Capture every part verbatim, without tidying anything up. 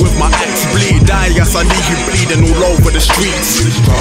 With my axe bleed, I guess I leave you bleeding all over the streets. Go,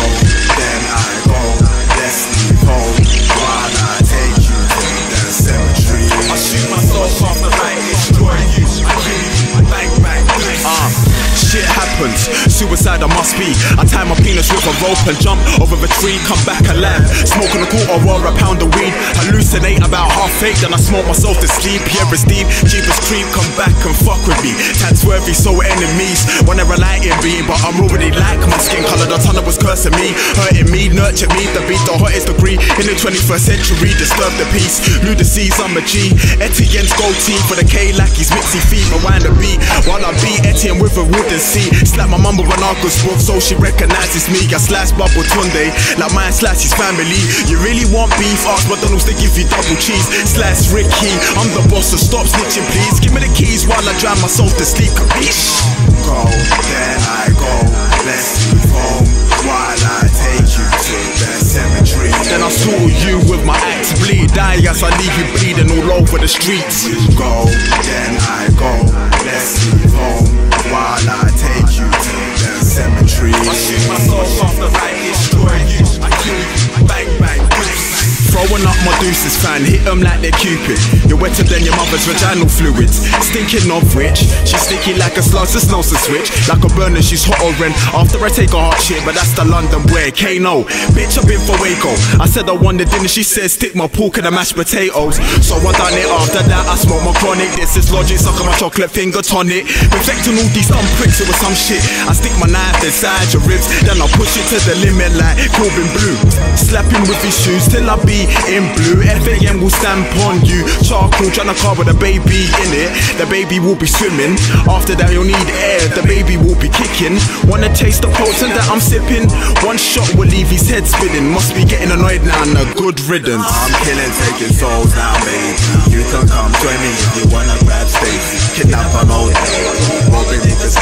then I go, let's leave home, while I take you to the cemetery. I shoot myself off the right, destroy you, I kill you, bang, bang, bang. Ah, shit happens, suicide I must be. I tie my penis with a rope and jump over a tree, come back alive, smoking a quarter or a pound of weed. Hallucinate about half fake, then I smoke myself to sleep. Here is deep, cheap as creep, come back and fuck with me. Worthy, so enemies wanna relate in me, but I'm already like my skin colour. The tunnel was cursing me, hurting me, nurtured me. The beat, the hottest degree in the twenty-first century. Disturb the peace, new disease. I'm a G. Etienne's gold tea for the K lackeys, mixy feet, rewind the beat while I beat Etienne with a wooden seat. Slap my mum with an Argus wolf, so she recognises me. I slice bubble Tunde like mine slice his family. You really want beef? Ask McDonald's, they give you double cheese. Slice Ricky, I'm the boss, so stop snitching, please. Give me the keys while I drown myself to sleep. Go, then I go, let's leave home, while I take you to the cemetery. Then I saw you with my axe bleed, I guess I leave you bleeding all over the streets. Go, then I go, let's leave home, while I take you to the cemetery. I shoot myself off the right, destroy you, I kill you, bang, bang, bang. Throwing up my deuces, fan, hit them like they're Cupid. You're wetter than your mother's vaginal fluids. Stinking of which, she's sticky like a slug, just knows the switch. Like a burner, she's hotter and after I take her hot shit, but that's the London way. Kano, bitch, I've been for Waco. I said I wanted dinner, she said stick my pork in the mashed potatoes. So I done it, after that I smoke my chronic. This is logic, suck on my chocolate finger tonic. Perfecting all these dumb pricks, it was some shit. I stick my knife inside your ribs, then I push it to the limit like Corbin Blue. Slapping with his shoes till I be in blue, F A M will stamp on you. Charcoal, tryna cover the baby in it. The baby will be swimming. After that you'll need air, the baby will be kicking. Wanna taste the potion that I'm sipping? One shot will leave his head spinning. Must be getting annoyed now, and a good riddance. I'm killing, taking souls now, baby. You can come join me if you wanna grab space. Kidnap an old day, broken niggas